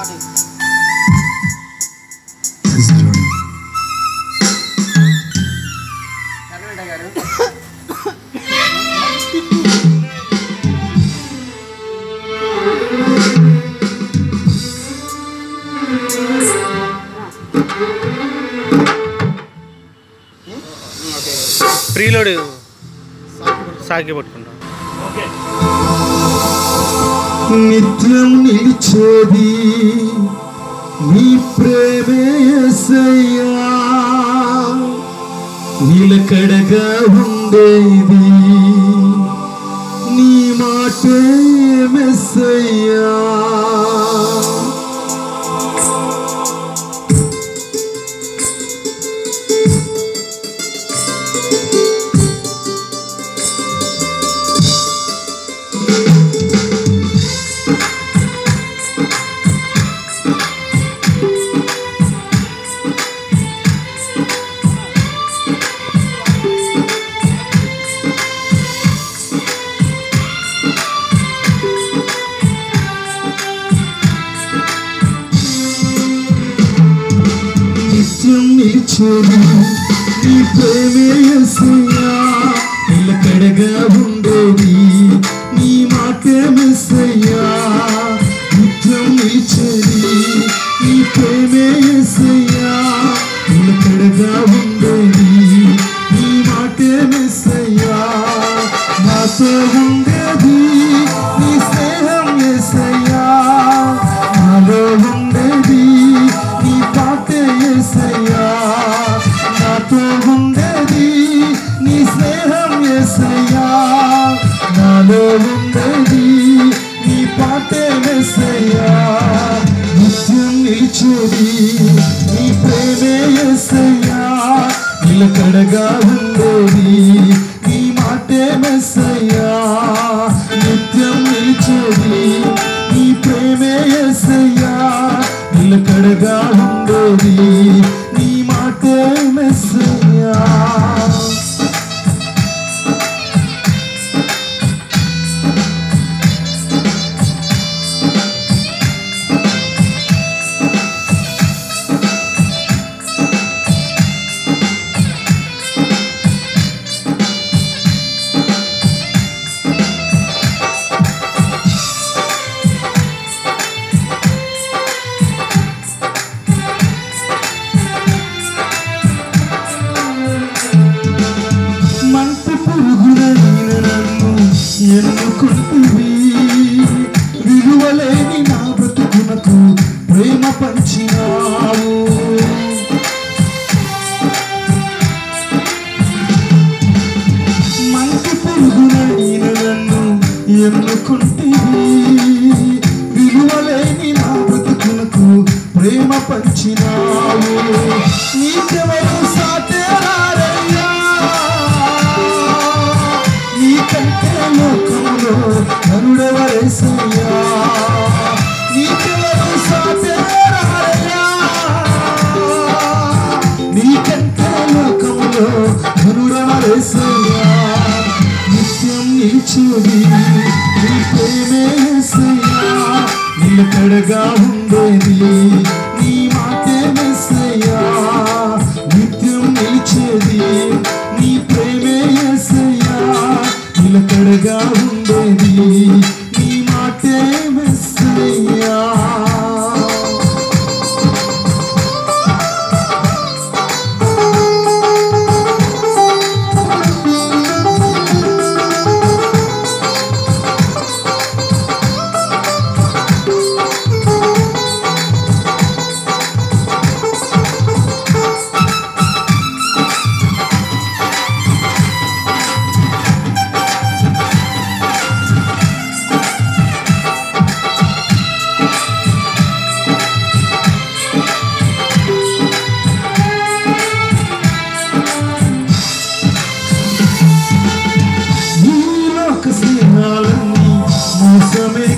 Preload సాకి పట్టుకుంటాం okay నిత్యం నిలిచేది నీ ప్రేమే యేసయ్యా నిలకడగా ఉండేది నీ మాటే యేసయ్యా నీ ప్రేమే యేసయ్యా నిలకడగా ఉండేది నీ మాటే యేసయ్యా నిత్యం నిలిచేది నీ ప్రేమే యేసయ్యా నిలకడగా ఉండేది నీ మాటే యేసయ్యా నాతో ఉండేది నీ స్నేహం యేసయ్యా నాలో ఉండేది నీ పాటే యేసయ్యా నిత్యం నిలిచేది నీ ప్రేమే యేసయ్యా నిలకడగా ఉండేది నీ మాటే యేసయ్యా నిత్యం నిలిచేది నీ ప్రేమే యేసయ్యా నిలకడగా ఉండేది నీ మాటే యేసయ్యా ఎన్నుకుంటివి విలువలేని నా బ్రతుకునకు ప్రేమ పంచినావు మంచి పురుగున నేను నన్ను ఎన్నుకుంటివి విలువలేని నా బ్రతుకునకు ప్రేమ పంచినావు నీకెవరు సాటేరారయ్యా నీకంటే ధనుడెవరేసయ్యా నీకెవరు సాటేరారయ్యా నీకంటే లోకములో ధనుడెవరేసయ్యా నిత్యం నిలిచేది నీ ప్రేమే యేసయ్యా నిలకడగా ఉండేది నీ మాటే యేసయ్యా నిత్యం నిలిచేది నీ ప్రేమే యేసయ్యా నిలకడగా ఉండేది.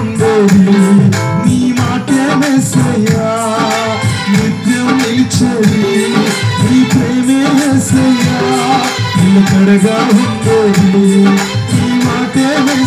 ఉండేది నీ మాటే యేసయ్యా, నిత్యం నిలిచేది నీ ప్రేమే యేసయ్యా, నిలకడగా ఉండేది నీ మాటే